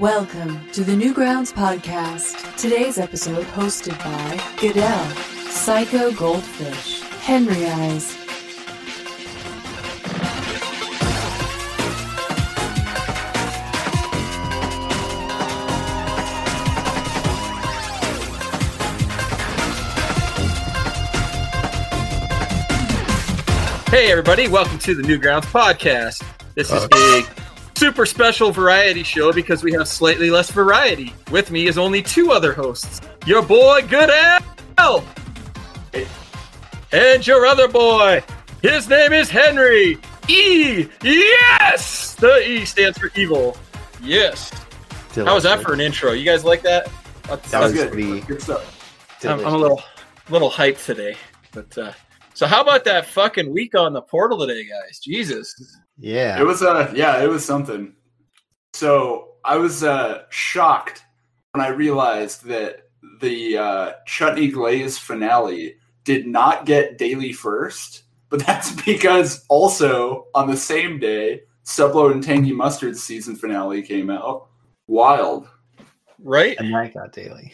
Welcome to the Newgrounds podcast. Today's episode hosted by Goodell, Psycho Goldfish, Henry Eyes. Hey everybody, welcome to the Newgrounds podcast. This is a super special variety show because we have slightly less variety. With me is only two other hosts. Your boy, Goodell! And your other boy, his name is Henry. E! Yes! The E stands for evil. Yes. Delicious. How was that for an intro? You guys like that? That was good. Good stuff. I'm a little hyped today, but... So how about that fucking week on the portal today, guys? Jesus. Yeah. It was something. So I was shocked when I realized that the Chutney Glaze finale did not get daily first, but that's because also on the same day, Sublo and Tangy Mustard's season finale came out. Wild. Right? And that got daily.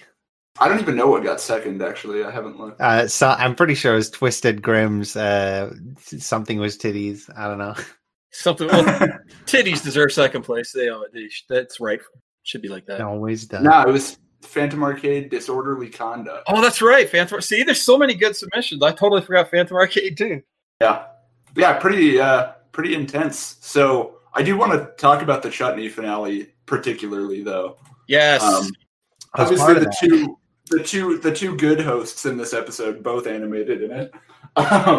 I don't even know what got second, actually. I haven't looked. So I'm pretty sure it was Twisted Grimm's something was titties. I don't know. Something. Well, titties deserve second place. That's right. Should be like that. It always does. No, it was Phantom Arcade, Disorderly Conduct. Oh, that's right. Phantom. See, there's so many good submissions. I totally forgot Phantom Arcade, too. Yeah, pretty intense. So I do want to talk about the Chutney finale particularly, though. Yes. Obviously, the two good hosts in this episode both animated in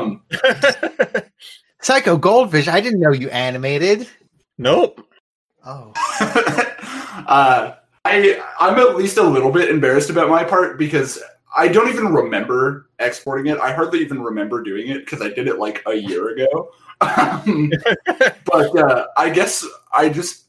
it. Psycho Goldfish, I didn't know you animated. Nope. Oh. I'm at least a little bit embarrassed about my part because I don't even remember exporting it. I hardly even remember doing it because I did it like a year ago. But I guess I just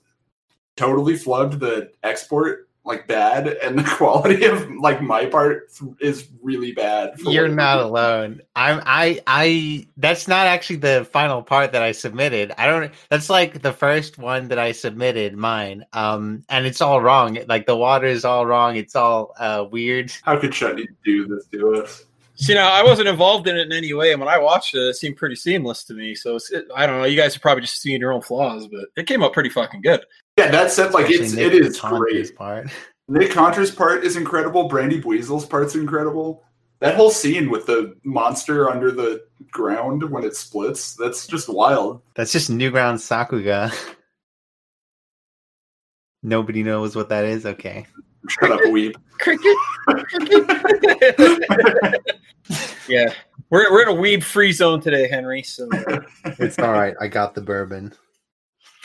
totally flubbed the export. Like bad, and the quality of like my part is really bad. You're not alone. That's not actually the final part that I submitted. That's like the first one that I submitted, mine. And it's all wrong. Like the water is all wrong. It's all weird. How could Chutney do this to us? See, now I wasn't involved in it in any way, and when I watched it, it seemed pretty seamless to me. So I don't know. You guys are probably just seeing your own flaws, but it came out pretty fucking good. Yeah, that said, like it is great. Part. Nick Contreras' part is incredible. Brandy Weasel's part's incredible. That whole scene with the monster under the ground when it splits—that's just wild. That's just Newgrounds Sakuga. Nobody knows what that is. Okay. Shut up, weeb. Cricket. Yeah, we're in a weeb free zone today, Henry. So it's all right. I got the bourbon.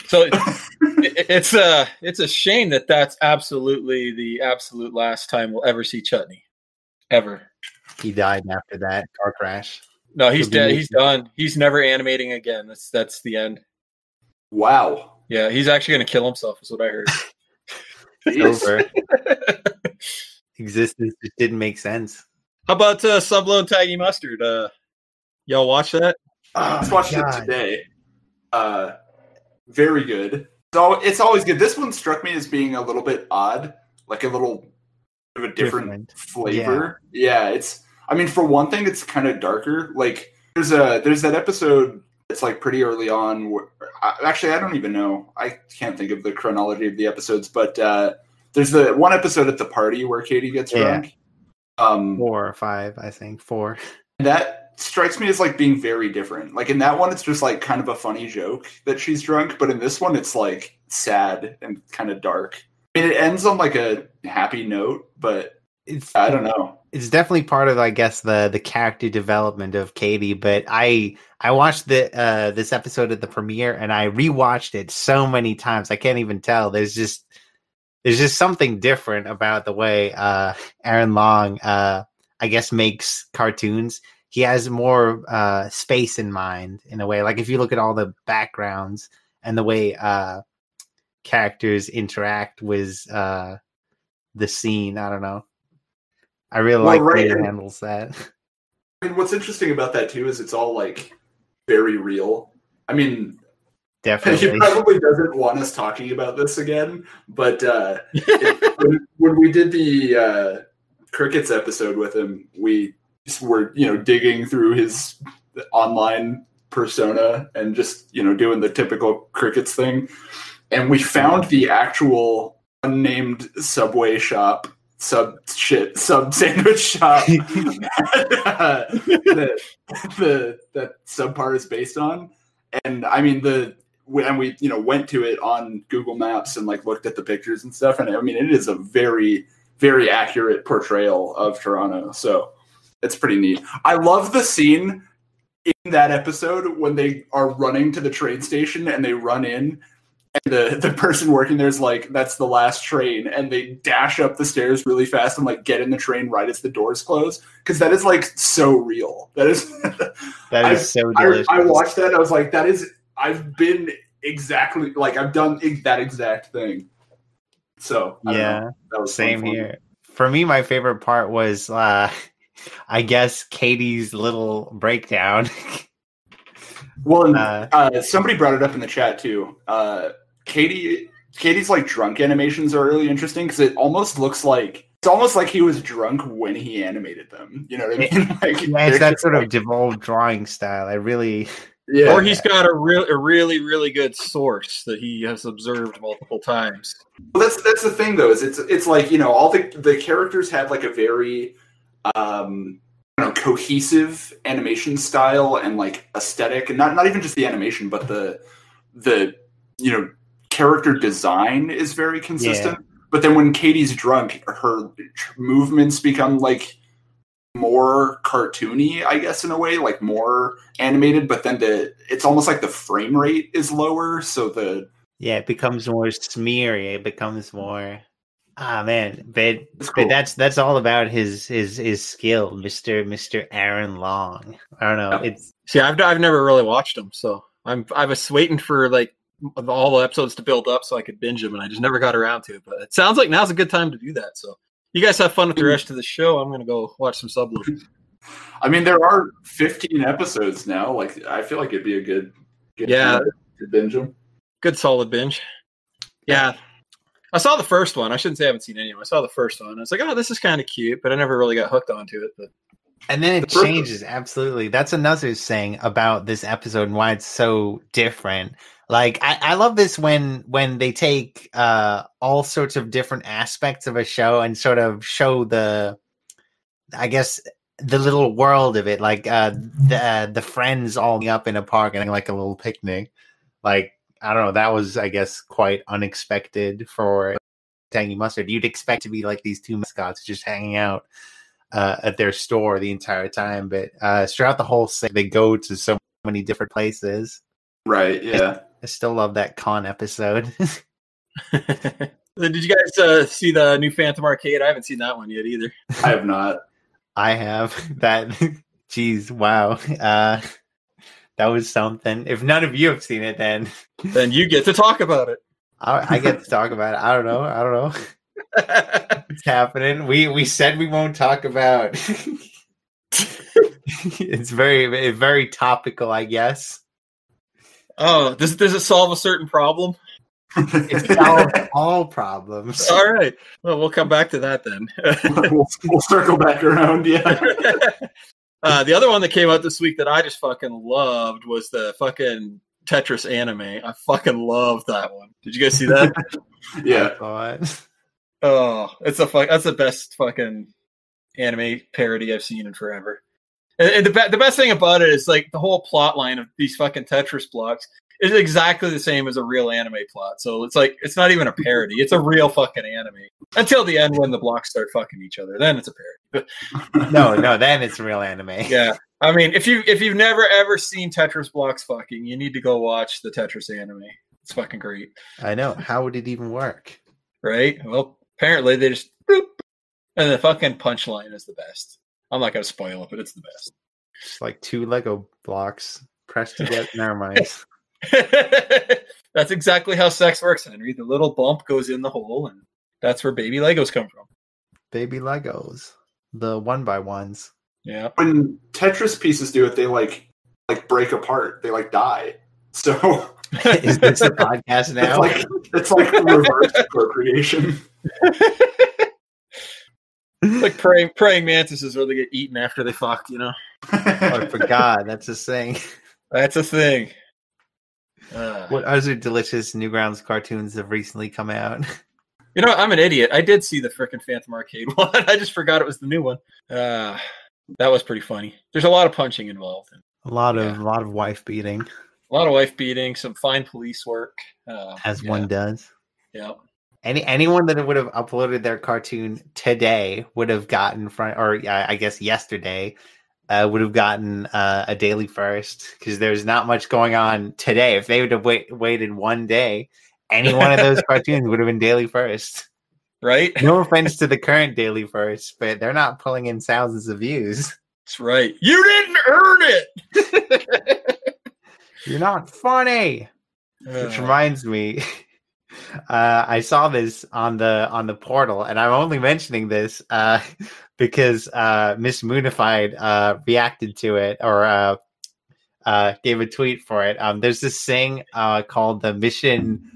So it's a shame that that's absolutely the absolute last time we'll ever see Chutney, ever. He died after that car crash. No, he's dead. He's done. He's never animating again. That's the end. Wow. Yeah, he's actually going to kill himself, is what I heard. It's over. Existence just didn't make sense. How about Sublo and Tangy Mustard? Y'all watch that? I just watched it today. Very good. So it's always good. This one struck me as being a little bit odd, like a little of a different flavor. Yeah. For one thing, it's kind of darker. Like there's that episode that's like pretty early on. Where, actually, I don't even know. I can't think of the chronology of the episodes, but there's the one episode at the party where Katie gets drunk. Four. That strikes me as like being very different. Like in that one, it's just like kind of a funny joke that she's drunk, but in this one, it's like sad and kind of dark. I mean, it ends on like a happy note, but it's, I don't know. It's definitely part of, I guess, the character development of Katie. But I watched this episode at the premiere, and I rewatched it so many times I can't even tell. There's just something different about the way Aaron Long, I guess, makes cartoons. He has more space in mind, in a way. Like, if you look at all the backgrounds and the way characters interact with the scene, I don't know. I really like the way it handles that. I mean, what's interesting about that, too, is it's all, like, very real. I mean, Definitely. He probably doesn't want us talking about this again, but when we did the Crickets episode with him, we were, digging through his online persona and just, doing the typical Crickets thing. And we found the actual unnamed Subway shop, sub sandwich shop that Subpar is based on. And I mean, we went to it on Google Maps and looked at the pictures and stuff. And I mean, it is a very, very accurate portrayal of Toronto. So it's pretty neat. I love the scene in that episode when they are running to the train station and they run in and the person working there is like, that's the last train. And they dash up the stairs really fast and get in the train right as the doors close. Cause that is so real. That is so delicious. I watched that. And I was like, I've been exactly I've done that exact thing. So yeah, that was same here. For me, my favorite part was, I guess, Katie's little breakdown. Well, somebody brought it up in the chat too. Katie's drunk animations are really interesting because it almost looks like it's almost like he was drunk when he animated them. You know what I mean? It's that sort of devolved drawing style. I really. Yeah. Or he's got a really good source that he has observed multiple times. Well, that's the thing though, is it's all the characters have a very cohesive animation style and aesthetic, and not even just the animation, but the character design is very consistent. Yeah. But then when Katie's drunk, her movements become more cartoony, I guess, in a way, more animated, but then it's almost the frame rate is lower, so it becomes more smeary, it becomes more but that's all about his skill, Mr. Aaron Long. I don't know. Yeah. I've never really watched him, so I was waiting for all the episodes to build up so I could binge them, and I just never got around to it. But it sounds like now's a good time to do that, so you guys have fun with the rest of the show. I'm going to go watch some Sublo. I mean, there are 15 episodes now. I feel it'd be a good to binge them. Good solid binge. Yeah. I saw the first one. I shouldn't say I haven't seen any of them. I saw the first one. I was like, oh, this is kind of cute, but I never really got hooked onto it. But and then it changes, absolutely. That's another thing about this episode and why it's so different. I love this when they take all sorts of different aspects of a show and sort of show the little world of it, the friends all up in a park and a little picnic. I don't know, that was, I guess, quite unexpected for Tangy Mustard. You'd expect to be these two mascots just hanging out at their store the entire time, but throughout the whole thing, they go to so many different places. Right, yeah. I still love that con episode. Did you guys see the new Phantom Arcade? I haven't seen that one yet either. I have not. I have. That. Geez, wow. That was something. If none of you have seen it, then you get to talk about it. I get to talk about it. I don't know. It's happening. We said we won't talk about. It's very, very topical, I guess. Oh, does it solve a certain problem? It solves all problems. All right. Well, we'll come back to that then. we'll circle back around, yeah. The other one that came out this week that I just fucking loved was the fucking Tetris anime. I fucking loved that one. Did you guys see that? Yeah. Oh, that's the best fucking anime parody I've seen in forever. And the best thing about it is the whole plot line of these fucking Tetris blocks is exactly the same as a real anime plot. So it's it's not even a parody. It's a real fucking anime until the end when the blocks start fucking each other. Then it's a parody. No, then it's real anime. Yeah. I mean, if you've never ever seen Tetris blocks fucking, you need to go watch the Tetris anime. It's fucking great. I know. How would it even work? Right? Well, apparently they just boop, and the fucking punchline is the best. I'm not going to spoil it, but it's the best. It's two Lego blocks pressed together. Never mind. That's exactly how sex works, Henry. The little bump goes in the hole, and that's where baby Legos come from. Baby Legos. The 1x1s. Yeah. When Tetris pieces do it, they break apart. They die. So Is this a podcast now? It's like reverse appropriation. It's like praying mantises where they get eaten after they fuck, you know? Oh, for God, that's a thing. That's a thing. What other delicious Newgrounds cartoons have recently come out? You know, I'm an idiot. I did see the frickin' Phantom Arcade one. I just forgot it was the new one. That was pretty funny. There's a lot of punching involved. A lot of wife beating. A lot of wife beating. Some fine police work. As one does. Yeah. Anyone that would have uploaded their cartoon today would have gotten, I guess yesterday, would have gotten a daily first, because there's not much going on today. If they would have waited one day, any one of those cartoons would have been daily first. Right? No offense to the current daily first, but they're not pulling in thousands of views. That's right. You didn't earn it! You're not funny! Which reminds me... I saw this on the portal, and I'm only mentioning this because Miss Moonified reacted to it or gave a tweet for it. There's this thing called the Mission.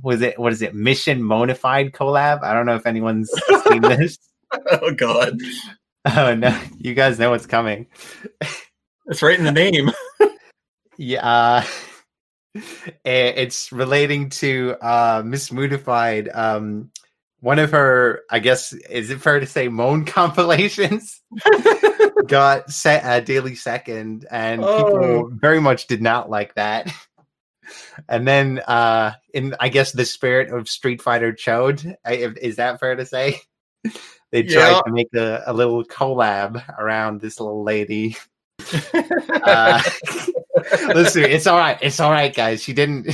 What is it? Mission Moonified collab. I don't know if anyone's seen this. Oh God! Oh no! You guys know what's coming. It's right in the name. Yeah. It's relating to Miss Moonified, one of her, I guess, is it fair to say, moan compilations? Got set a daily second, and people very much did not like that. And then, in I guess the spirit of Street Fighter Chode, is that fair to say? They tried to make a little collab around this little lady. Listen, it's all right guys, she didn't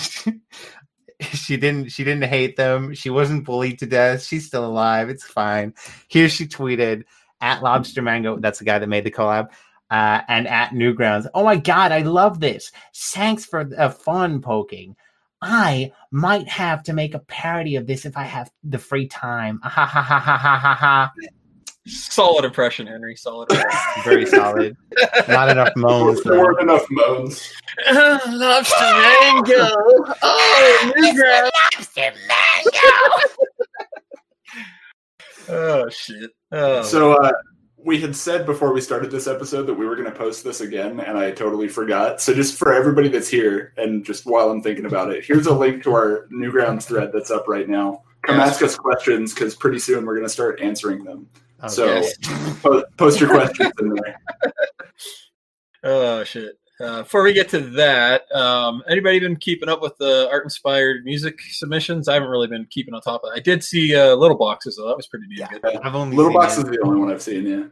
hate them, she wasn't bullied to death, she's still alive, it's fine. Here she tweeted at Lobster Mango, that's the guy that made the collab, and at Newgrounds, oh my God, I love this, thanks for the fun poking. I might have to make a parody of this if I have the free time. Ha ha ha ha ha ha ha. Solid impression, Henry. Solid impression. Very solid. Not enough moans. There weren't enough moans. Lobster Mango. Oh, Newgrounds. Lobster Mango. Oh, shit. Oh. So, we had said before we started this episode that we were going to post this again, and I totally forgot. So just for everybody that's here, and just while I'm thinking about it, here's a link to our Newgrounds thread that's up right now. Come ask us questions, because pretty soon we're going to start answering them. Oh, so post your questions in there. Oh, shit. Before we get to that, anybody been keeping up with the art-inspired music submissions? I haven't really been keeping on top of that. I did see Little Boxes, though. That was pretty neat. Yeah, Little Box is the only one I've seen, yeah.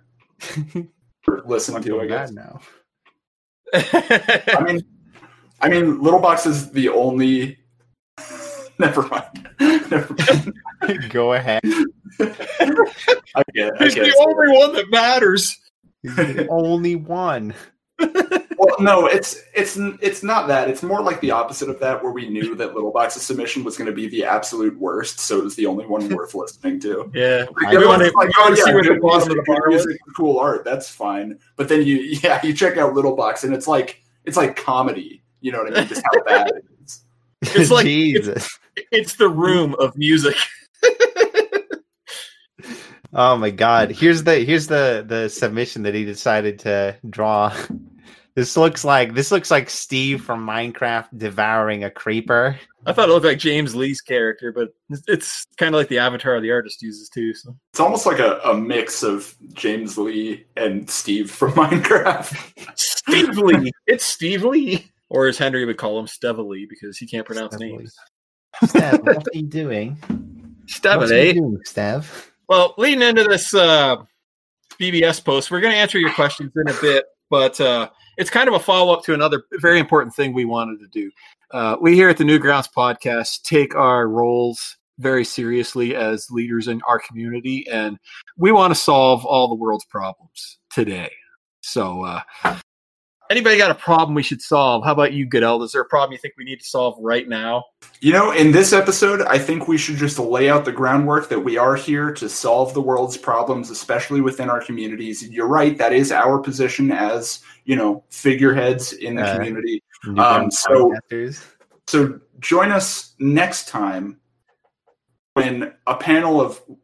Listening to, I guess. Now. I mean, Little Box is the only... Never mind. Go ahead. He's the only one that matters. He's the only one. Well, no, it's not that. It's more like the opposite of that, where we knew that Little Box's submission was going to be the absolute worst, so it was the only one worth listening to. Yeah, like, cool art. That's fine. But then you check out Little Box, and it's like comedy. You know what I mean? Just how bad it is. It's like Jesus. It's the room of music. Oh my God! Here's the submission that he decided to draw. This looks like Steve from Minecraft devouring a creeper. I thought it looked like James Lee's character, but it's kind of like the avatar the artist uses too. So it's almost like a mix of James Lee and Steve from Minecraft. Steve Lee. It's Steve Lee. Or as Henry would call him, Stevely, because he can't pronounce names. Stev, what are you doing? Stev. Well, leading into this BBS post, we're going to answer your questions in a bit, but it's kind of a follow-up to another very important thing we wanted to do. We here at the Newgrounds podcast take our roles very seriously as leaders in our community, and we want to solve all the world's problems today. So... anybody got a problem we should solve? How about you, Goodell? Is there a problem you think we need to solve right now? You know, in this episode, I think we should just lay out the groundwork that we are here to solve the world's problems, especially within our communities. You're right. That is our position as, figureheads in the community. So So join us next time when a panel of a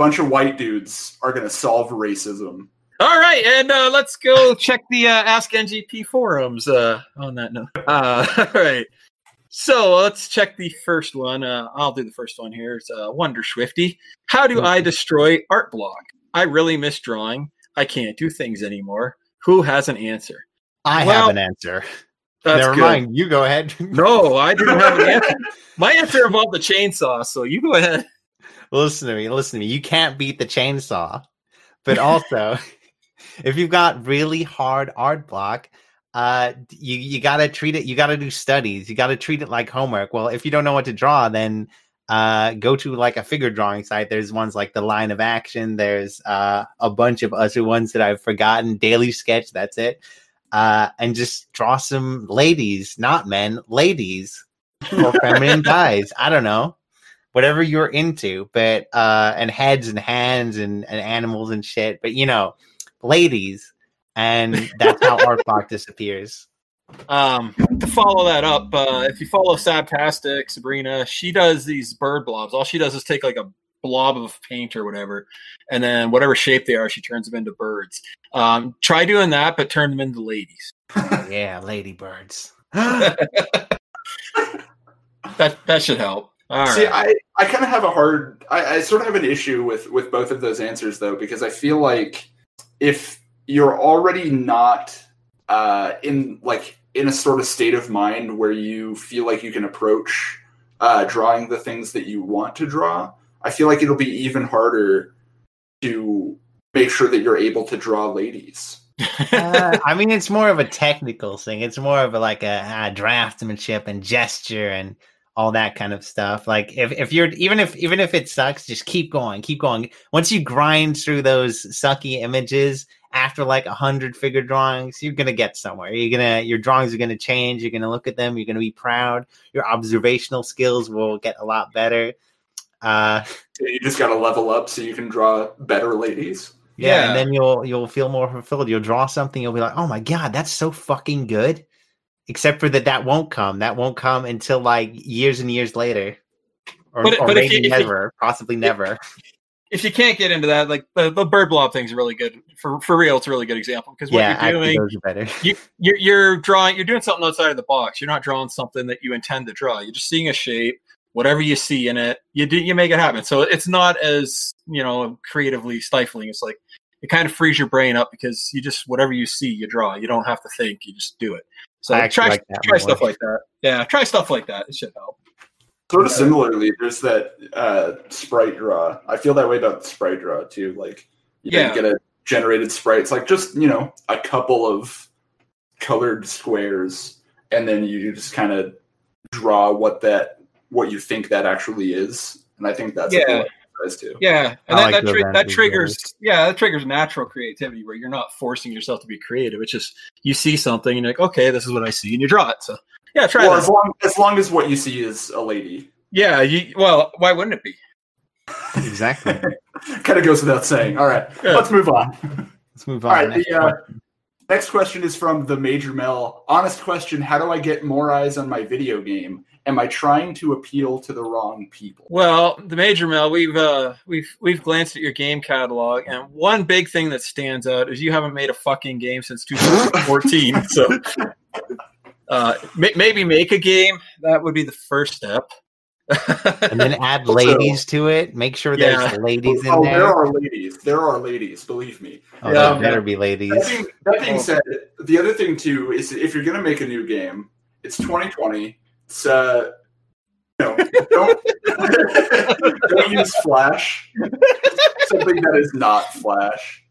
bunch of white dudes are going to solve racism. All right, and let's go check the Ask NGP forums on that note. All right. So let's check the first one. I'll do the first one here. It's Wonder Swifty. How do I destroy art blog? I really miss drawing. I can't do things anymore. Who has an answer? I have an answer. Never mind. You go ahead. No, I didn't have an answer. My answer involved the chainsaw, so you go ahead. Listen to me. You can't beat the chainsaw. But also, if you've got really hard art block, you gotta treat it. You gotta do studies. You gotta treat it like homework. Well, if you don't know what to draw, then go to like a figure drawing site. There's ones like the Line of Action. There's a bunch of other ones that I've forgotten. Daily Sketch. That's it. And just draw some ladies, not men. Ladies or feminine guys. I don't know. Whatever you're into, but and heads and hands and animals and shit. But ladies. And that's how art block disappears. To follow that up, if you follow Sabtastic, Sabrina, she does these bird blobs. All she does is take like a blob of paint or whatever, and then whatever shape they are, she turns them into birds. Try doing that, but turn them into ladies. Oh, yeah, lady birds. That should help. All right. See, I kind of have a hard... I sort of have an issue with both of those answers, though, because I feel like if... you're already not in a sort of state of mind where you feel like you can approach drawing the things that you want to draw. I feel like it'll be even harder to make sure that you're able to draw ladies. I mean, it's more of a technical thing. It's more of a draftsmanship and gesture and all that kind of stuff. Like if you're, even if it sucks, just keep going. Once you grind through those sucky images, after 100 figure drawings, you're gonna get somewhere. Your drawings are gonna change. You're gonna look at them. You're gonna be proud. Your observational skills will get a lot better. You just gotta level up so you can draw better ladies. Yeah, and then you'll feel more fulfilled. You'll draw something. You'll be like, oh my god, that's so fucking good. Except for that won't come. That won't come until years and years later, or maybe never. If you can't get into that, the bird blob thing's really good for real. It's a really good example because you're doing something outside of the box. You're not drawing something that you intend to draw. You're just seeing a shape, whatever you see in it, you make it happen. So it's not as creatively stifling. It's it kind of frees your brain up because you just whatever you see, you draw. You don't have to think. You just do it. So try stuff like that. Yeah, try stuff like that. It should help. Sort of similarly, there's that sprite draw. I feel that way about sprite draw too. You get a generated sprite. It's just a couple of colored squares, and then you just kind of draw what you think that actually is. And I think that's a good exercise too. Yeah, and that triggers natural creativity where you're not forcing yourself to be creative. It's just you see something and you're like, okay, this is what I see, and you draw it. So. Yeah, try that. As long as what you see is a lady. Yeah, why wouldn't it be? Exactly. Kind of goes without saying. All right, yeah. Let's move on. All right, next question is from the Major Mel. Honest question, how do I get more eyes on my video game? Am I trying to appeal to the wrong people? Well, the Major Mel, we've glanced at your game catalog, and one big thing that stands out is you haven't made a fucking game since 2014, so... maybe make a game. That would be the first step. And then add ladies to it. Make sure there's ladies in there. There are ladies. Believe me. Oh, there better be ladies. That being said, the other thing too is if you're going to make a new game, it's 2020. It's don't use Flash. Something that is not Flash.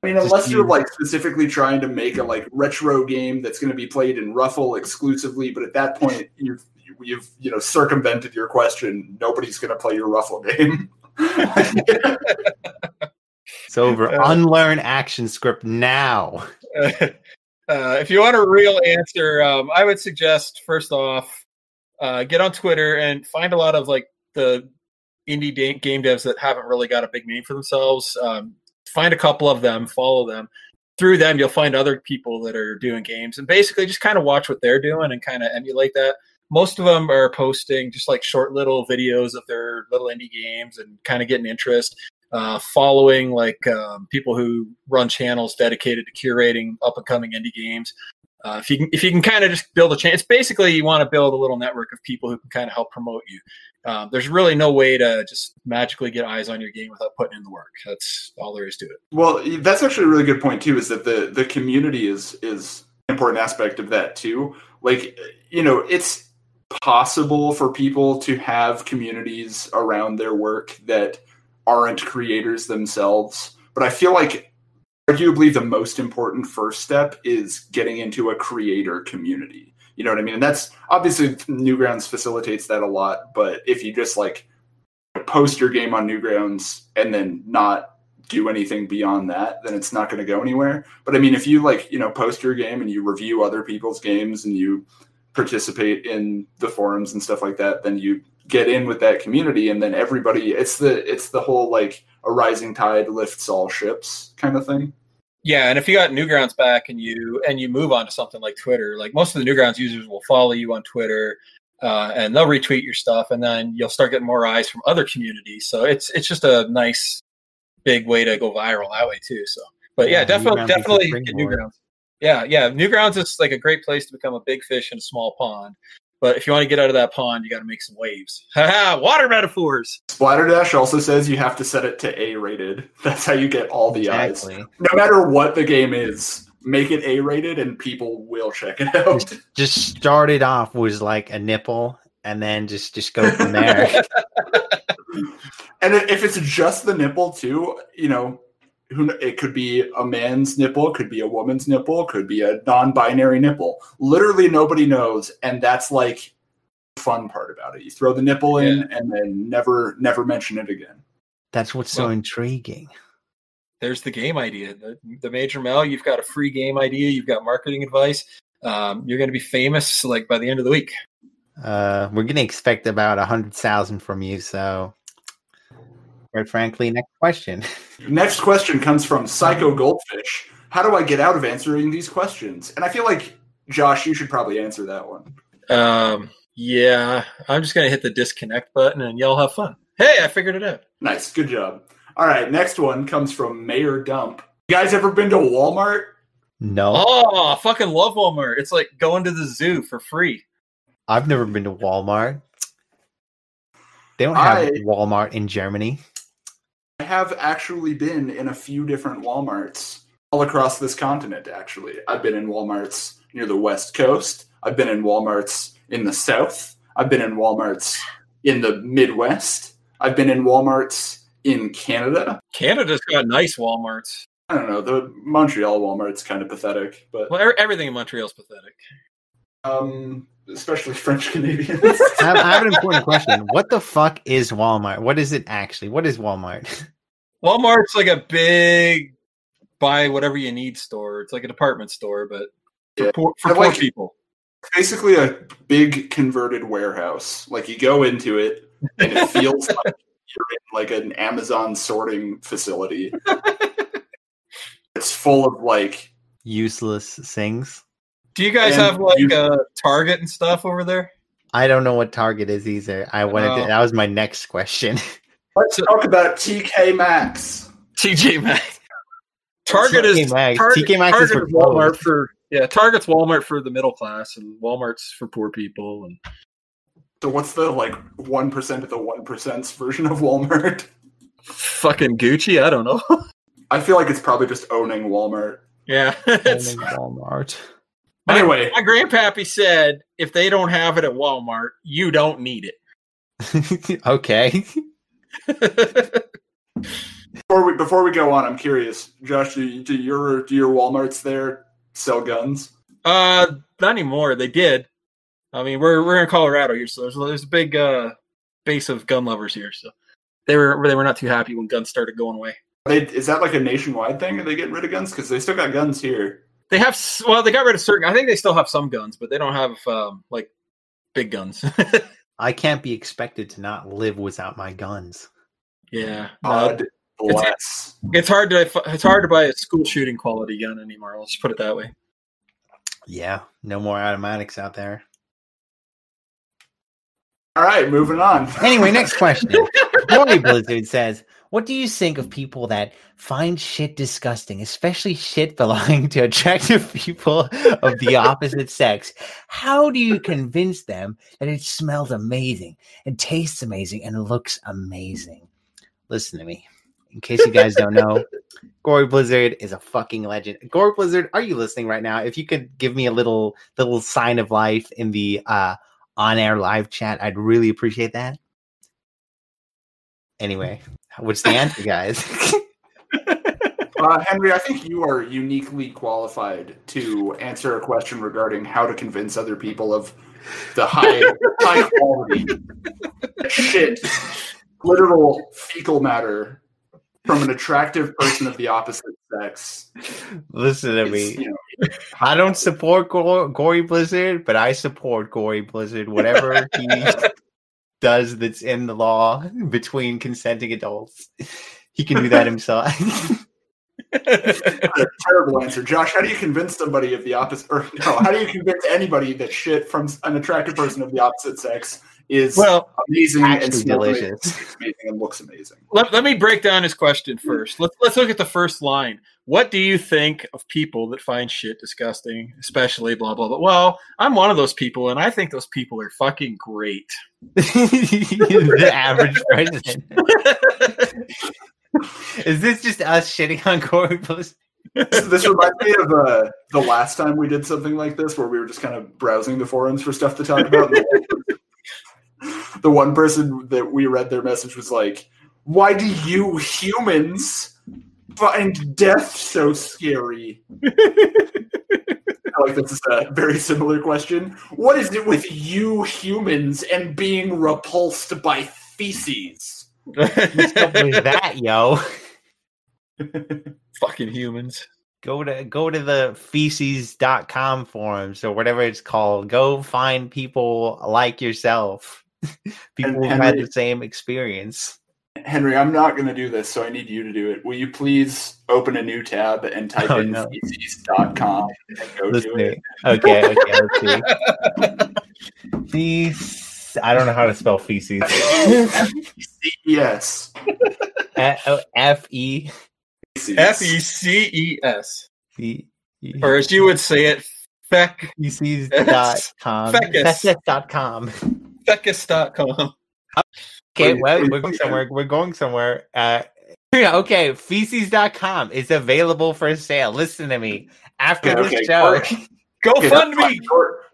I mean, unless you're specifically trying to make a retro game that's going to be played in Ruffle exclusively, but at that point you've circumvented your question. Nobody's going to play your Ruffle game. It's over. Unlearn ActionScript now. If you want a real answer, I would suggest first off, get on Twitter and find a lot of the indie game devs that haven't really got a big name for themselves. Find a couple of them, follow them. Through them, you'll find other people that are doing games and basically just kind of watch what they're doing and kind of emulate that. most of them are posting just like short little videos of their little indie games and kind of getting interest, following like people who run channels dedicated to curating up and coming indie games. If you can kind of just build a chance, basically you want to build a little network of people who can kind of help promote you. There's really no way to just magically get eyes on your game without putting in the work. That's all there is to it. Well, that's actually a really good point too, is that the community is an important aspect of that too. Like, you know, it's possible for people to have communities around their work that aren't creators themselves, but I feel like arguably the most important first step is getting into a creator community. You know what I mean? And that's obviously Newgrounds facilitates that a lot, but if you just like post your game on Newgrounds and then not do anything beyond that, then it's not going to go anywhere. But I mean, if you like, you know, post your game and you review other people's games and you participate in the forums and stuff like that, then you get in with that community, and then everybody, it's the whole like a rising tide lifts all ships kind of thing. Yeah, and if you got Newgrounds back and you move on to something like Twitter, like most of the Newgrounds users will follow you on Twitter, and they'll retweet your stuff, and then you'll start getting more eyes from other communities. So it's just a nice big way to go viral that way too. So, but yeah, definitely Newgrounds. Yeah, Newgrounds is like a great place to become a big fish in a small pond. But if you want to get out of that pond, you got to make some waves. Haha, water metaphors. Splatterdash also says you have to set it to A-rated. That's how you get all the eyes. No matter what the game is, make it A-rated and people will check it out. Just start it off with like a nipple and then just go from there. And if it's just the nipple too, you know, it could be a man's nipple, could be a woman's nipple, could be a non-binary nipple. Literally nobody knows, and that's like the fun part about it. You throw the nipple in and then never mention it again. That's what's so intriguing. There's the game idea. The Major Mel, you've got a free game idea, you've got marketing advice. You're going to be famous like by the end of the week. We're going to expect about 100,000 from you, so... Quite frankly, next question. Next question comes from Psycho Goldfish. How do I get out of answering these questions? And I feel like, Josh, you should probably answer that one. Yeah, I'm just going to hit the disconnect button and y'all have fun. Hey, I figured it out. Nice. Good job. All right. Next one comes from Mayor Dump. You guys ever been to Walmart? No. Oh, I fucking love Walmart. It's like going to the zoo for free. I've never been to Walmart. They don't have Walmart in Germany. I have actually been in a few different Walmarts all across this continent, actually. I've been in Walmarts near the West Coast. I've been in Walmarts in the South. I've been in Walmarts in the Midwest. I've been in Walmarts in Canada. Canada's got nice Walmarts. I don't know. The Montreal Walmart's kind of pathetic. But well, everything in Montreal's pathetic. Especially French Canadians. I have an important question. What the fuck is Walmart? What is it actually? What is Walmart? Walmart's like a big buy whatever you need store. It's like a department store, but for poor people. Basically a big converted warehouse. Like you go into it and it feels like you're in like an Amazon sorting facility. It's full of like useless things. Do you guys have like a Target and stuff over there? I don't know what Target is either. That was my next question. Let's talk about TK Maxx. TJ Maxx. Target is for Walmart Target's Walmart for the middle class and Walmart's for poor people. And so what's the like 1% of the 1%'s version of Walmart? Fucking Gucci, I don't know. I feel like it's probably just owning Walmart. Yeah. Owning Walmart. Anyway, my grandpappy said, if they don't have it at Walmart, you don't need it. Okay. Before we go on, I'm curious, Josh, do your Walmarts there sell guns? Not anymore. They did. I mean, we're in Colorado here, so there's a big base of gun lovers here. So they were not too happy when guns started going away. Is that like a nationwide thing? Are they getting rid of guns? Because they still got guns here. They have, well, they got rid of certain, I think they still have some guns, but they don't have, like, big guns. I can't be expected to not live without my guns. Yeah. It's hard to buy a school shooting quality gun anymore. Let's put it that way. Yeah. No more automatics out there. All right, moving on. Anyway, next question. Glory Blizzard says, what do you think of people that find shit disgusting, especially shit belonging to attractive people of the opposite sex? How do you convince them that it smells amazing and tastes amazing and looks amazing? Listen to me. In case you guys don't know, Gory Blizzard is a fucking legend. Gory Blizzard, are you listening right now? If you could give me a little sign of life in the on-air live chat, I'd really appreciate that. Anyway, what's the answer, guys? Henry, I think you are uniquely qualified to answer a question regarding how to convince other people of the high quality shit, literal fecal matter from an attractive person of the opposite sex. Listen to me. You know, I don't support Gory Blizzard, but I support Gory Blizzard. Whatever he does that's in the law between consenting adults, he can do that himself. That's a terrible answer. Josh, how do you convince somebody of the opposite, or no, how do you convince anybody that shit from an attractive person of the opposite sex is amazing and delicious, amazing and looks amazing? Let me break down his question first. Let's look at the first line. What do you think of people that find shit disgusting, especially blah blah blah? Well, I'm one of those people, and I think those people are fucking great. The average person. Is this just us shitting on Gory Blizzard? This reminds me of the last time we did something like this, where we were just kind of browsing the forums for stuff to talk about. The one person that we read their message was like, why do you humans find death so scary? I like this is a very similar question. What is it with you humans and being repulsed by feces? What's up with that, yo? Fucking humans. Go to the feces.com forums or whatever it's called. Go find people like yourself. People who had the same experience. Henry, I'm not going to do this, so I need you to do it. Will you please open a new tab and type in feces.com and go do it? Okay, let's see. I don't know how to spell feces. F-E-C-E-S. F-E-C-E-S. Or as you would say it, feces.com. Feces.com. Fecus.com. Okay, well, we're going somewhere. Okay, feces.com is available for sale. Listen to me. After this show. Go fund me.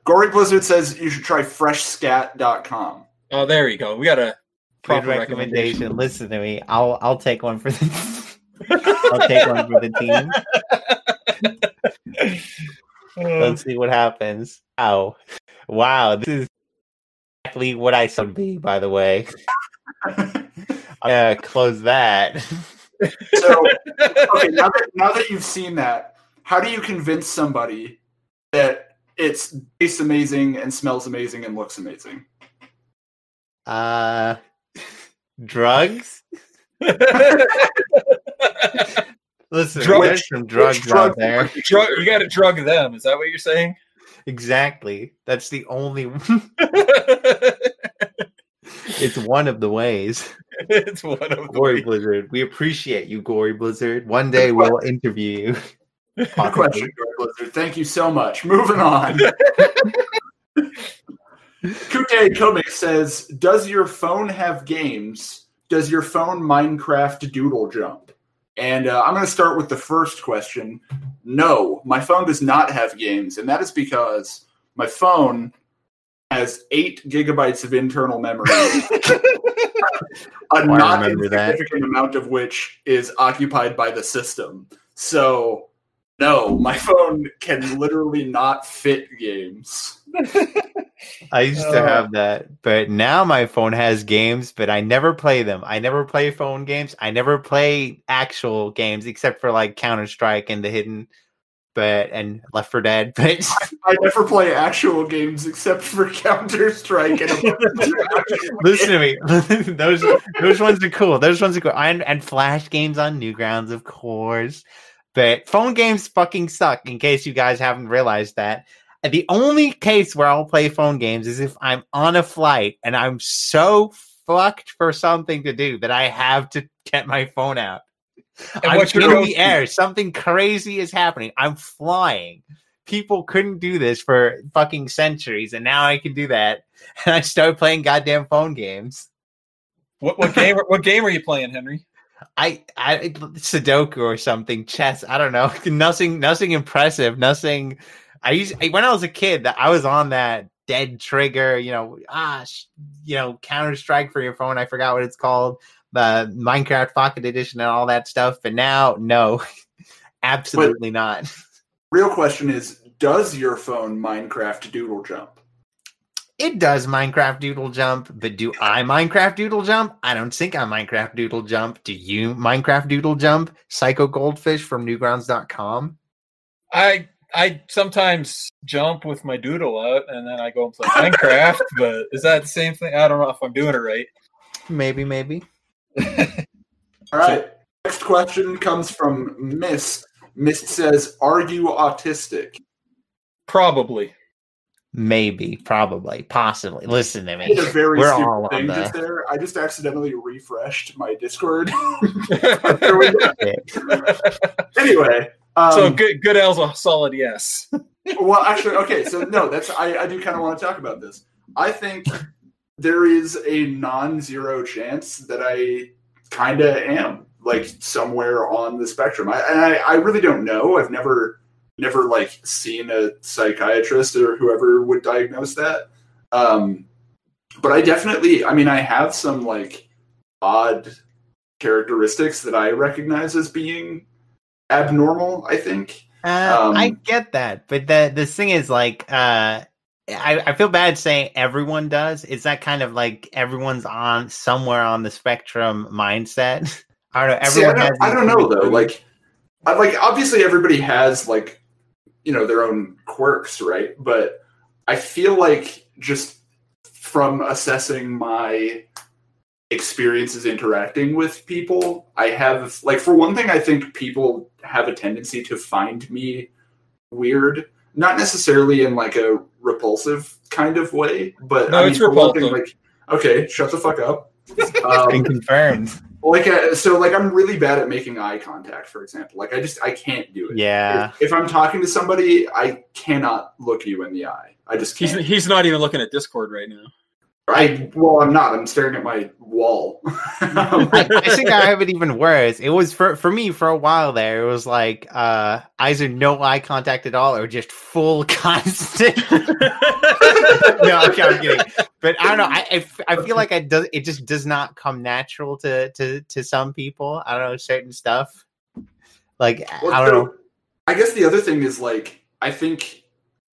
Gory Blizzard says you should try freshscat.com. Oh, there you go. We got a proper recommendation. Listen to me. I'll take one for the team. Let's see what happens. Oh. Wow, this is exactly what I should be, by the way. I'm gonna close that. So, okay, now that you've seen that, how do you convince somebody that it tastes amazing and smells amazing and looks amazing? Drugs? Listen, there's some drugs out there. You gotta drug them, is that what you're saying? Exactly. That's the only one. It's one of the ways. It's one of the Gory ways. Blizzard. We appreciate you, Gory Blizzard. One day we'll interview you. Good question, Gory Blizzard. Thank you so much. Moving on. Kute Comic says, does your phone have games? Does your phone Minecraft doodle jump? And I'm going to start with the first question. No, my phone does not have games, and that is because my phone has 8 gigabytes of internal memory, a not insignificant amount of which is occupied by the system. So, no, my phone can literally not fit games. I used to have that, but now my phone has games, but I never play them. I never play phone games. I never play actual games except for like Counter-Strike and The Hidden, and Left 4 Dead. But I never play actual games except for Counter-Strike and Listen to me. Those ones are cool. And Flash games on Newgrounds, of course. But phone games fucking suck, in case you guys haven't realized that. The only case where I'll play phone games is if I'm on a flight and I'm so fucked for something to do that I have to get my phone out. And I'm in the air. Something crazy is happening. I'm flying. People couldn't do this for fucking centuries, and now I can do that. And I start playing goddamn phone games. What game? What game are you playing, Henry? I Sudoku or something, chess. I don't know. Nothing impressive. Nothing. When I was a kid, I was on that Dead Trigger, Counter-Strike for your phone. I forgot what it's called. The Minecraft Pocket Edition and all that stuff. But now, no, absolutely not. Real question is, does your phone Minecraft doodle jump? It does Minecraft doodle jump, but do I Minecraft doodle jump? I don't think I Minecraft doodle jump. Do you Minecraft doodle jump? Psycho Goldfish from Newgrounds.com. I sometimes jump with my doodle up, and then I go and play Minecraft, but is that the same thing? I don't know if I'm doing it right. Maybe. All right. Next question comes from Miss. Miss says, are you autistic? Probably. Maybe. Probably. Possibly. Listen to me. I did a very stupid thing just there. I just accidentally refreshed my Discord. There we go. Anyway. So Goodell's a solid yes. Well, actually, okay. So no, I do kind of want to talk about this. I think there is a non-zero chance that I kind of am like somewhere on the spectrum. I really don't know. I've never like seen a psychiatrist or whoever would diagnose that. But I definitely, I have some like odd characteristics that I recognize as being abnormal, I think. I get that, but the thing is, like, I feel bad saying everyone does. It's that kind of like everyone's on somewhere on the spectrum mindset. I don't know. I don't know though. Like obviously everybody has like their own quirks, right? But I feel like just from assessing my experiences interacting with people, I have like, for one thing, I think people have a tendency to find me weird, not necessarily in like a repulsive kind of way, but no, it's repulsive. One thing, like, okay, shut the fuck up. Been confirmed. I'm really bad at making eye contact, for example. Like, I can't do it. Yeah. If I'm talking to somebody, I cannot look you in the eye. I just can't. He's not even looking at Discord right now. I'm not. I'm staring at my wall. I think I have it even worse. It was for me for a while there. It was like either no eye contact at all or just full constant. No, okay, I'm kidding. But I don't know. I feel like it just does not come natural to some people. I don't know, certain stuff. Like, well, I don't know. I guess the other thing is like I think,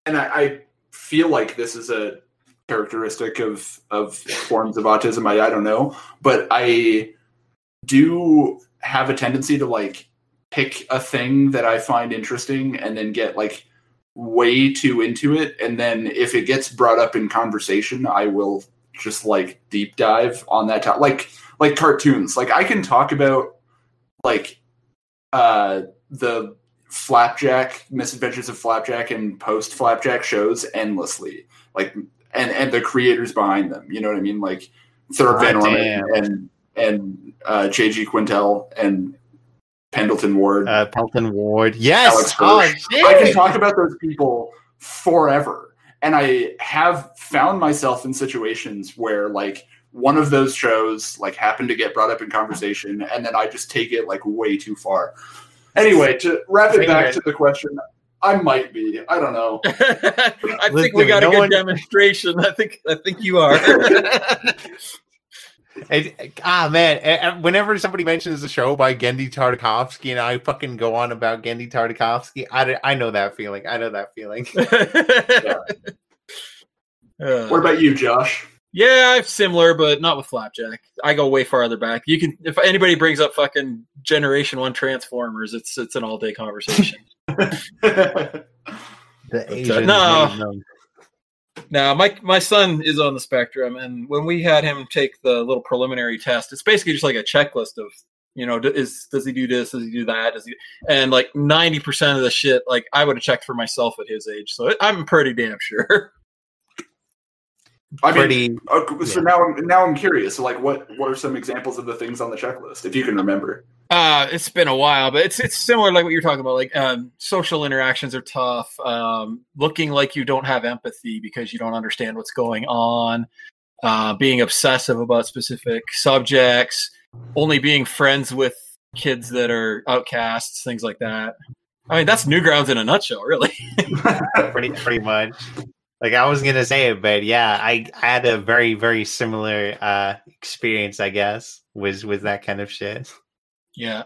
and I feel like this is a characteristic of forms of autism. I don't know, but I do have a tendency to like pick a thing that I find interesting and then get like way too into it, and then if it gets brought up in conversation, I will just like deep dive on that topic. Like cartoons, like I can talk about like the Flapjack, Misadventures of Flapjack and post Flapjack shows endlessly, like and the creators behind them, you know what I mean? Like Thurber Van Orman and J.G. Quintel and Pendleton Ward. Pendleton Ward, yes! I can talk about those people forever. And I have found myself in situations where like one of those shows like happened to get brought up in conversation, and then I just take it like way too far. Anyway, to wrap it back to the question... I might be. I don't know. I think we got a good demonstration. I think you are. Man. Whenever somebody mentions a show by Genndy Tartakovsky and I fucking go on about Genndy Tartakovsky, I know that feeling. Yeah. What about you, Josh? Yeah, I'm similar, but not with Flapjack. I go way farther back. You can, if anybody brings up fucking Generation 1 Transformers, it's an all-day conversation. My son is on the spectrum, and when we had him take the little preliminary test, it's basically just like a checklist of You know, does he do this? Does he do that? And like 90% of the shit, like I would have checked for myself at his age. So I'm pretty damn sure. Now I'm curious. So like, what are some examples of the things on the checklist, if you can remember? It's been a while, but it's similar like what you're talking about. Like social interactions are tough. Looking like you don't have empathy because you don't understand what's going on. Being obsessive about specific subjects. Only being friends with kids that are outcasts, things like that. I mean, that's Newgrounds in a nutshell, really. pretty much. Like I wasn't gonna say it, but yeah, I had a very, very similar experience, I guess, with that kind of shit. Yeah.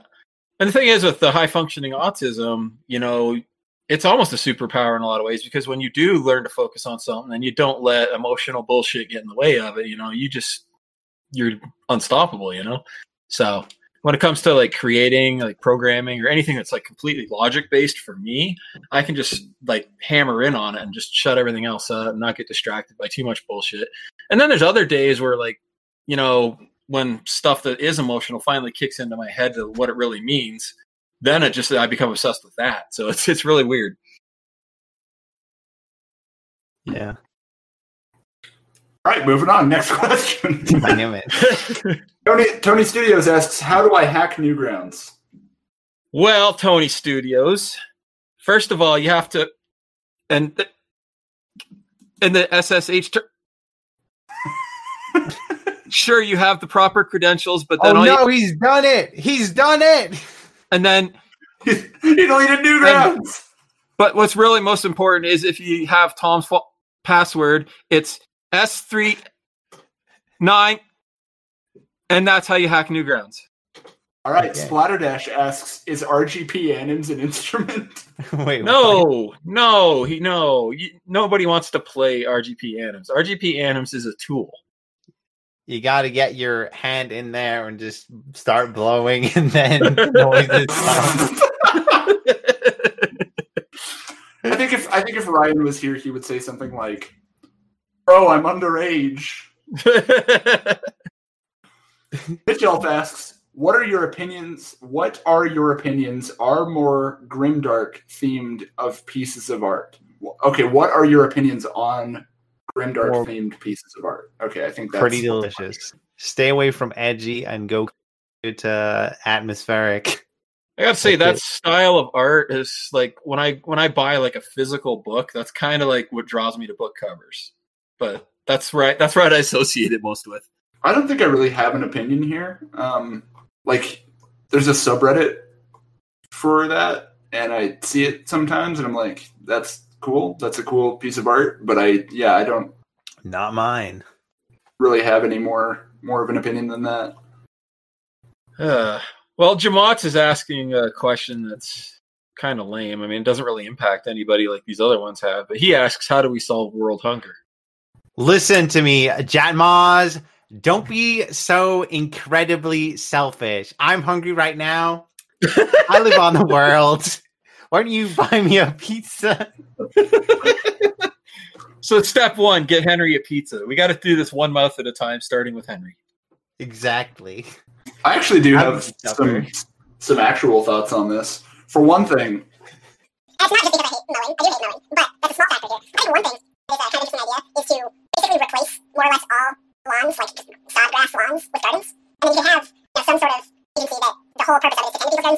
And the thing is with the high functioning autism, you know, it's almost a superpower in a lot of ways, because when you do learn to focus on something and you don't let emotional bullshit get in the way of it, you know, you're unstoppable, you know? So when it comes to like creating, like programming or anything that's like completely logic based for me, I can just like hammer in on it and just shut everything else up and not get distracted by too much bullshit. And then there's other days where like, you know, when stuff that is emotional finally kicks into my head to what it really means, then I become obsessed with that. So it's really weird. Yeah. All right, moving on. Next question. I knew it. Tony Studios asks, how do I hack Newgrounds? Well, Tony Studios, first of all, you have to... And the SSH... sure, you have the proper credentials, but then... he's done it! He's done it! And then... he deleted Newgrounds! But what's really most important is if you have Tom's password, it's... S39, and that's how you hack Newgrounds. All right, okay. Splatterdash asks, "Is RGP Anims an instrument?" Wait, nobody wants to play RGP Anims. RGP Anims is a tool. You got to get your hand in there and just start blowing, and then noises. I think if Ryan was here, he would say something like, "Oh, I'm underage." Mitchell asks, What are your opinions are more Grimdark themed of pieces of art? Okay, what are your opinions on Grimdark themed pieces of art? Okay, I think that's pretty delicious. Stay away from edgy and go to atmospheric. I gotta say that style of art is like when I buy like a physical book, that's kind of like what draws me to book covers. But that's right. I associate it most with. I don't think I really have an opinion here. Like, there's a subreddit for that, and I see it sometimes, and I'm like, "That's cool. That's a cool piece of art." But I don't. Not mine. Really have any more of an opinion than that? Well, Jamox is asking a question that's kind of lame. I mean, it doesn't really impact anybody like these other ones have. But he asks, "How do we solve world hunger?" Listen to me, Jatmaz. Don't be so incredibly selfish. I'm hungry right now. I live on the world. Why don't you buy me a pizza? So step one, get Henry a pizza. We got to do this one mouth at a time, starting with Henry. Exactly. I actually do have some actual thoughts on this. For one thing... it's not just because I hate Lauren. I do hate Lauren. But that's a small factor here. I think one thing is kind of interesting idea is to basically replace more or less all lawns, like just sodgrass lawns, with gardens. And then you can have some sort of agency that the whole purpose of it is to end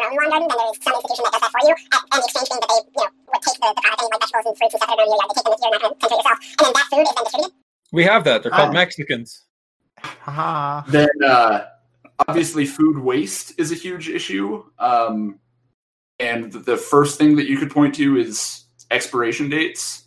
people's gardens. If they, you don't want to maintain your own lawn garden, then there's some institution that does that for you. And the exchange being that they would take the product, any like vegetables and fruits and stuff that are in your yard, they take them if you're not going to consume it yourself. And then that food is then distributed. We have that. They're called Mexicans. Then obviously food waste is a huge issue. And the first thing that you could point to is expiration dates.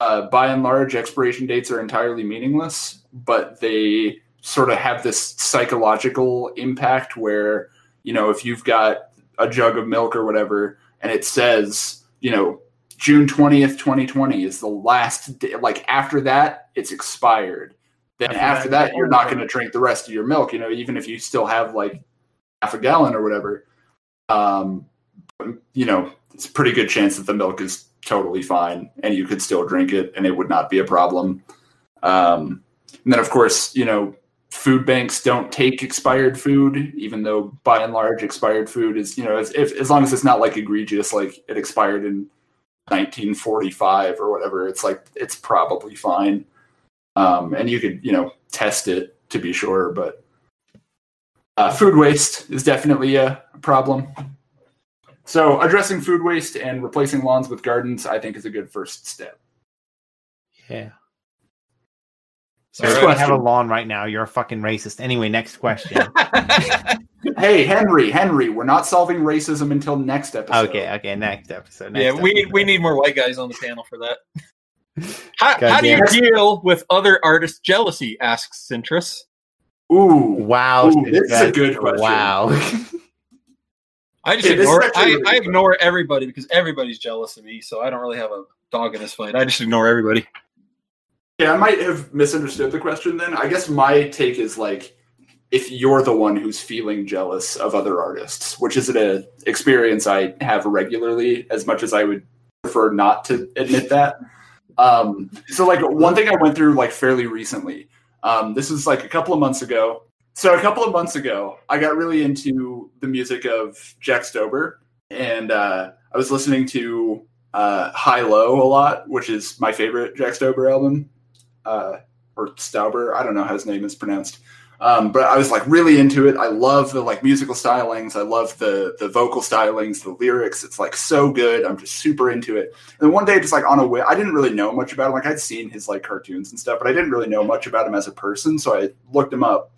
By and large, expiration dates are entirely meaningless, but they sort of have this psychological impact where, you know, if you've got a jug of milk or whatever, and it says, you know, June 20th, 2020 is the last day, like after that, it's expired. Then after that, you're not going to drink the rest of your milk, you know, even if you still have like half a gallon or whatever, you know, it's a pretty good chance that the milk is totally fine and you could still drink it and it would not be a problem. And then of course, you know, food banks don't take expired food, even though by and large expired food is, you know, as long as it's not like egregious, like it expired in 1945 or whatever, it's like, it's probably fine. And you could, you know, test it to be sure, but food waste is definitely a problem. So addressing food waste and replacing lawns with gardens, I think, is a good first step. Yeah. So if you don't have a lawn right now, you're a fucking racist. Anyway, next question. Hey, Henry, we're not solving racism until next episode. Okay, next episode. We need more white guys on the panel for that. How do you deal with other artists' jealousy, asks Cintris. Ooh. Wow. Ooh, this is a good question. Wow. I just ignore. I ignore everybody because everybody's jealous of me, so I don't really have a dog in this fight. I just ignore everybody. Yeah, I might have misunderstood the question then. I guess my take is like, if you're the one who's feeling jealous of other artists, which isn't an experience I have regularly, as much as I would prefer not to admit that. So like one thing I went through like fairly recently, this was like a couple of months ago. So a couple of months ago, I got really into the music of Jack Stauber, and I was listening to High Low a lot, which is my favorite Jack Stauber album, or Stauber. I don't know how his name is pronounced. But I was like really into it. I love the like musical stylings. I love the vocal stylings, the lyrics. It's like so good. I'm just super into it. And then one day, just like on a whim, I didn't really know much about him. Like I'd seen his like cartoons and stuff, but I didn't really know much about him as a person. So I looked him up.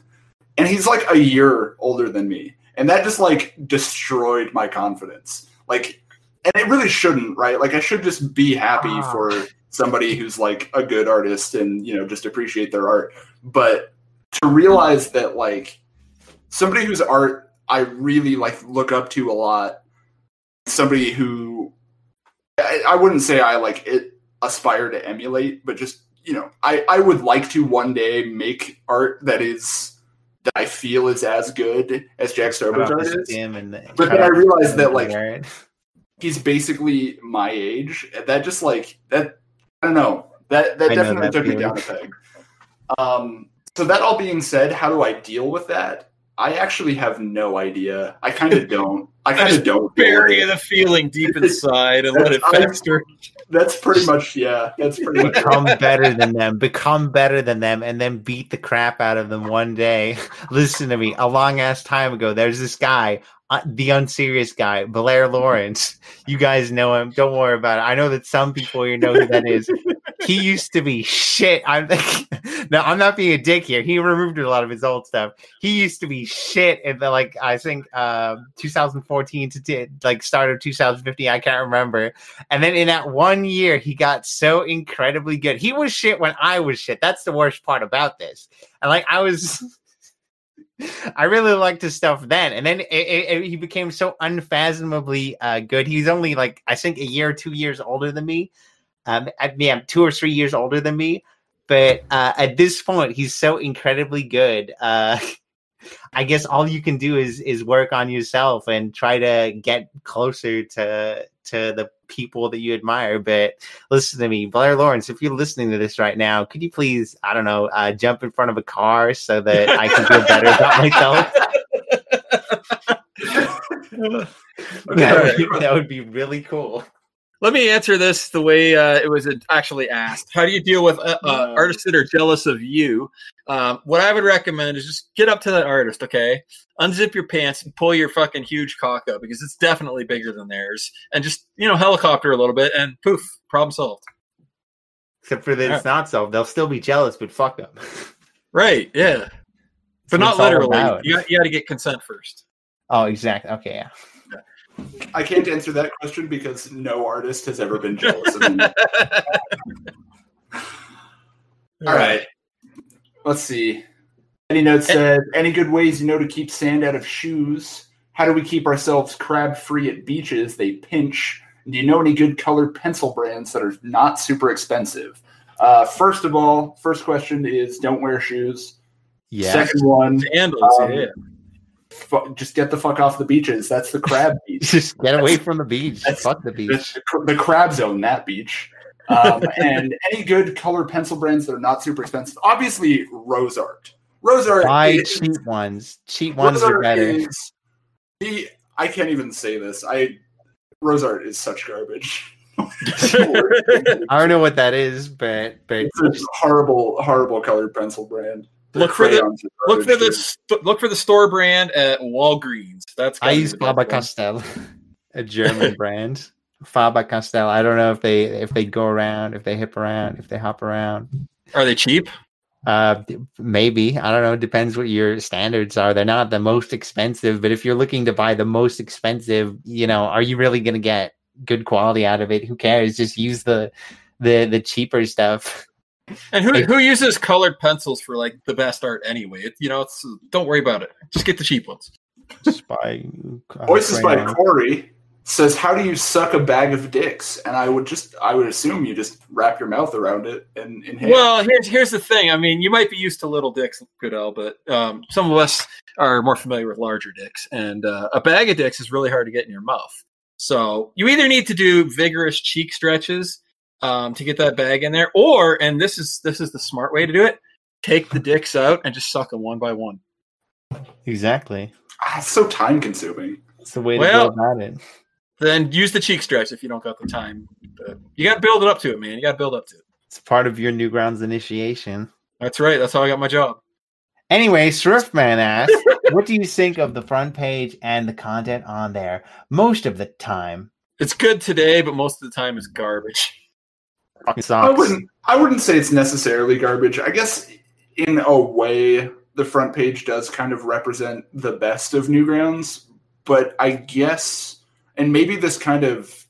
And he's like a year older than me. And that just like destroyed my confidence. Like, and it really shouldn't, right? Like I should just be happy for somebody who's like a good artist and, you know, just appreciate their art. But to realize that like somebody whose art I really like look up to a lot, somebody who I wouldn't say I like it aspire to emulate, but just, you know, I would like to one day make art that I feel is as good as Jack Stauber's art is. But then I realized that like he's basically my age. That just like that, I don't know. That definitely took me down a peg. So that all being said, how do I deal with that? I actually have no idea. I kind of don't. Bury the feeling deep inside and let it fester. That's pretty much. Become better than them, and then beat the crap out of them one day. Listen to me. A long ass time ago, there's this guy, the unserious guy, Blair Lawrence. You guys know him. Don't worry about it. I know that some people here know who that is. He used to be shit. I'm not being a dick here. He removed a lot of his old stuff. He used to be shit in the, like, I think 2014 to like start of 2015. I can't remember. And then in that one year, he got so incredibly good. He was shit when I was shit. That's the worst part about this. And like I really liked his stuff then. And then he became so unfathomably good. He's only like, I think, a year or 2 years older than me. I'm 2 or 3 years older than me, but at this point, he's so incredibly good. I guess all you can do is work on yourself and try to get closer to the people that you admire. But listen to me, Blair Lawrence, if you're listening to this right now, could you please, I don't know, jump in front of a car so that I can feel better about myself? Okay. That would be really cool. Let me answer this the way it was actually asked. How do you deal with artists that are jealous of you? What I would recommend is just get up to that artist, okay? Unzip your pants and pull your fucking huge cock up because it's definitely bigger than theirs. And just, you know, helicopter a little bit and poof, problem solved. Except for that it's not solved. They'll still be jealous, but fuck them. Right, yeah. But not literally. You got to get consent first. Oh, exactly. Okay, yeah. I can't answer that question because no artist has ever been jealous of me. All right. Let's see. Any notes said, any good ways you know to keep sand out of shoes? How do we keep ourselves crab-free at beaches? They pinch. Do you know any good colored pencil brands that are not super expensive? First of all, first question is don't wear shoes. Yeah. Second one. Sandals, yeah. Just get the fuck off the beaches. That's the crab beach. Just get away from the beach. Fuck the beach. The crab zone, that beach. And any good color pencil brands that are not super expensive. Obviously, Rose Art. Rose Arcade. Buy cheap ones. Cheap ones are better. I can't even say this. Rose Art is such garbage. I don't know what that is, but it's a horrible, horrible colored pencil brand. Look for the store brand at Walgreens. That's I use Faber-Castell, a German brand. Faber-Castell. I don't know if they go around, if they hop around. Are they cheap? Maybe. I don't know. It depends what your standards are. They're not the most expensive, but if you're looking to buy the most expensive, are you really going to get good quality out of it? Who cares? Just use the cheaper stuff. And who uses colored pencils for like the best art anyway? Don't worry about it. Just get the cheap ones. Voices by Corey says, "How do you suck a bag of dicks?" And I would assume you just wrap your mouth around it and inhale. Well, here's the thing. I mean, you might be used to little dicks, Goodell, but some of us are more familiar with larger dicks, and a bag of dicks is really hard to get in your mouth. So you either need to do vigorous cheek stretches to get that bag in there, or, and this is the smart way to do it, take the dicks out and just suck them one by one. Exactly. It's so time consuming. It's the way to go about it. Then use the cheek stretch if you don't got the time. But you got to build it up to it, man. You got to build up to it. It's part of your Newgrounds initiation. That's right. That's how I got my job. Anyway, Shriftman asks, what do you think of the front page and the content on there? Most of the time, it's good today, but most of the time it's garbage. I wouldn't say it's necessarily garbage. I guess in a way, the front page does kind of represent the best of Newgrounds, but I guess, and maybe this kind of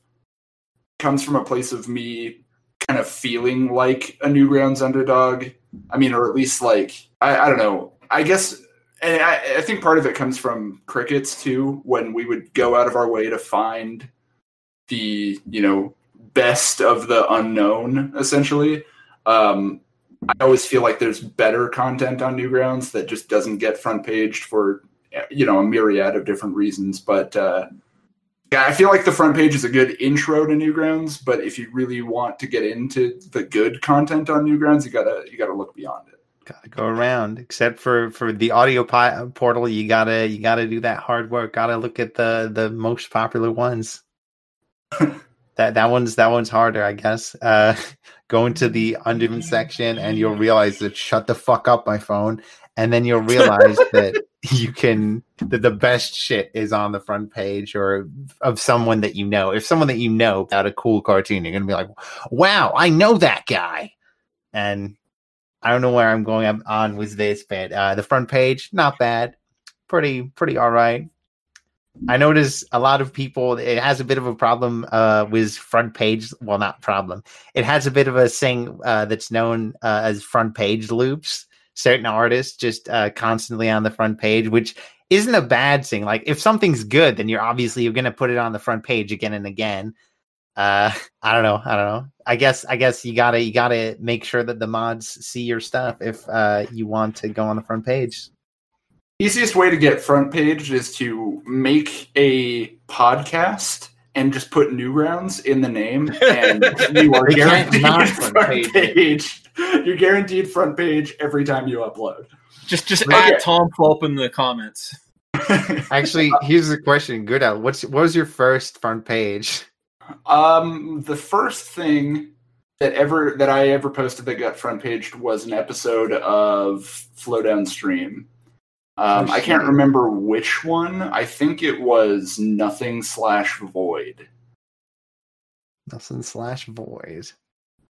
comes from a place of me kind of feeling like a Newgrounds underdog. I mean, or at least like, I don't know. I guess, and I think part of it comes from Crickets too, when we would go out of our way to find the, best of the unknown, essentially. I always feel like there's better content on Newgrounds that just doesn't get front paged for, a myriad of different reasons. But yeah, I feel like the front page is a good intro to Newgrounds. But if you really want to get into the good content on Newgrounds, you gotta look beyond it. Gotta go around. Except for the audio portal, you gotta do that hard work. Gotta look at the most popular ones. That one's harder, I guess. Go into the undo section and you'll realize that shut the fuck up, my phone. And then you'll realize that that the best shit is on the front page or of someone that you know. If someone that you know got a cool cartoon, you're gonna be like, wow, I know that guy. And I don't know where I'm going on with this, but the front page, not bad. Pretty all right. I notice a lot of people, it has a bit of a problem with front page. Well, not problem. It has a bit of a thing that's known as front page loops. Certain artists just constantly on the front page, which isn't a bad thing. Like if something's good, then you're obviously going to put it on the front page again and again. I don't know. I guess you gotta make sure that the mods see your stuff if you want to go on the front page. Easiest way to get front page is to make a podcast and just put Newgrounds in the name, and you are guaranteed front page. You're guaranteed front page every time you upload. Just add Tom Culp in the comments. Actually, here's the question, Goodell. What was your first front page? The first thing that I ever posted that got front paged was an episode of Flow Downstream. I can't remember which one. I think it was Nothing/Void. Nothing/Void.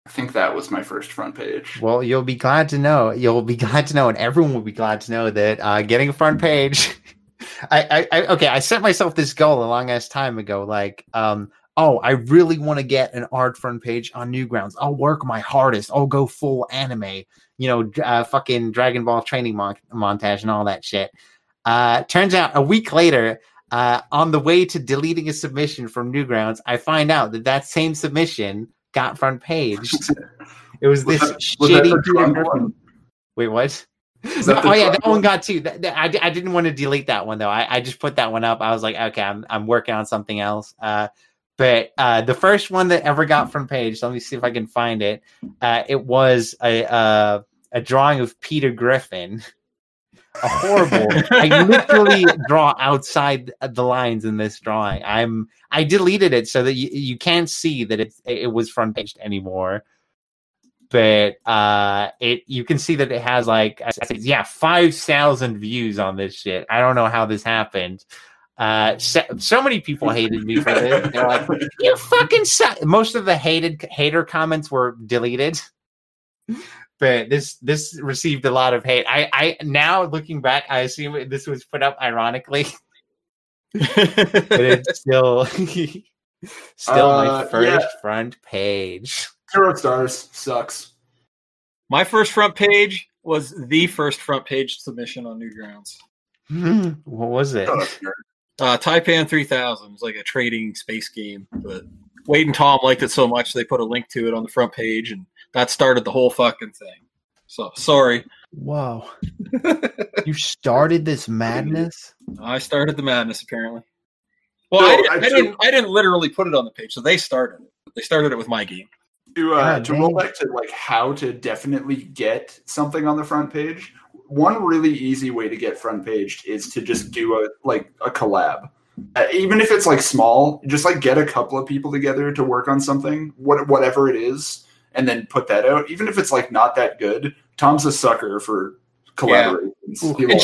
I think that was my first front page. Well, you'll be glad to know. And everyone will be glad to know that getting a front page. I set myself this goal a long ass time ago. Like, I really want to get an art front page on Newgrounds. I'll work my hardest. I'll go full anime. Fucking Dragon Ball training montage and all that shit. Turns out a week later, on the way to deleting a submission from Newgrounds, I find out that same submission got front paged. It was this shitty. Wait, what? That one got too. I didn't want to delete that one though. I just put that one up. I was like, okay, I'm working on something else. But the first one that ever got front page, let me see if I can find it. It was a drawing of Peter Griffin horrible. I literally draw outside the lines in this drawing. I deleted it so that you can't see that it was front paged anymore. But you can see that it has 5,000 views on this shit. I don't know how this happened. So many people hated me for this. They're like, "You fucking suck." Most of the hater comments were deleted. But this received a lot of hate. I now looking back, I assume this was put up ironically. But it's still my first front page. Zero stars. Sucks. My first front page was the first front page submission on Newgrounds. What was it? Taipan 3000. It was like a trading space game, but Wade and Tom liked it so much they put a link to it on the front page, and that started the whole fucking thing. So, sorry. Wow. You started this madness? I started the madness, apparently. Well, no, I didn't literally put it on the page, so they started it. They started it with my game. To roll back to how to definitely get something on the front page, one really easy way to get front paged is to just do a collab. Even if it's small, just get a couple of people together to work on something, whatever it is, and then put that out. Even if it's not that good, Tom's a sucker for collaborations.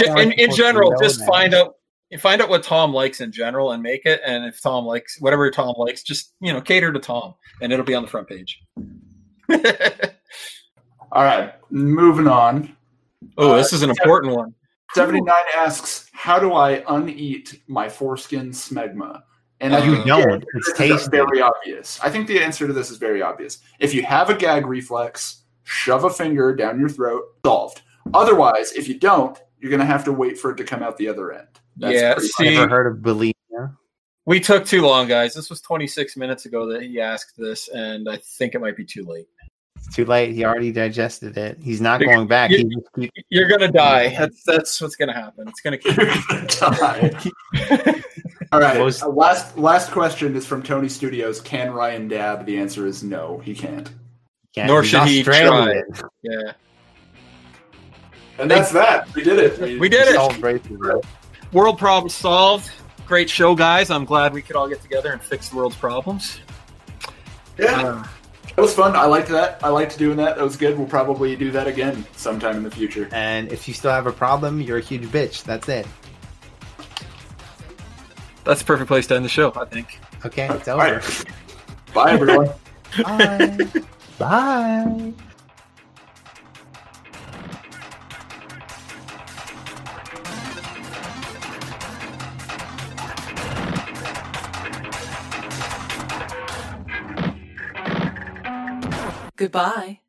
Yeah. In general, just find out what Tom likes in general and make it. And if Tom likes whatever Tom likes, just cater to Tom, and it'll be on the front page. All right, moving on. Oh, this is an important one. 79 asks, "How do I uneat my foreskin smegma?" And you don't. It's tasty. Very obvious. I think the answer to this is very obvious. If you have a gag reflex, shove a finger down your throat. Solved. Otherwise, if you don't, you're going to have to wait for it to come out the other end. I've never heard of bulimia. We took too long, guys. This was 26 minutes ago that he asked this, and I think it might be too late. It's too late. He already digested it. He's not going back. You're going to die. That's what's going to happen. It's going to keep die. All right. Last question is from Tony Studios. Can Ryan dab? The answer is no. He can't. Nor should he try. Yeah. And that's that. We did it. We did it. World problem solved. Great show, guys. I'm glad we could all get together and fix the world's problems. Yeah. It was fun. I liked that. I liked doing that. That was good. We'll probably do that again sometime in the future. And if you still have a problem, you're a huge bitch. That's it. That's the perfect place to end the show, I think. Okay, it's over. Right. Bye, everyone. Bye. Bye. Goodbye.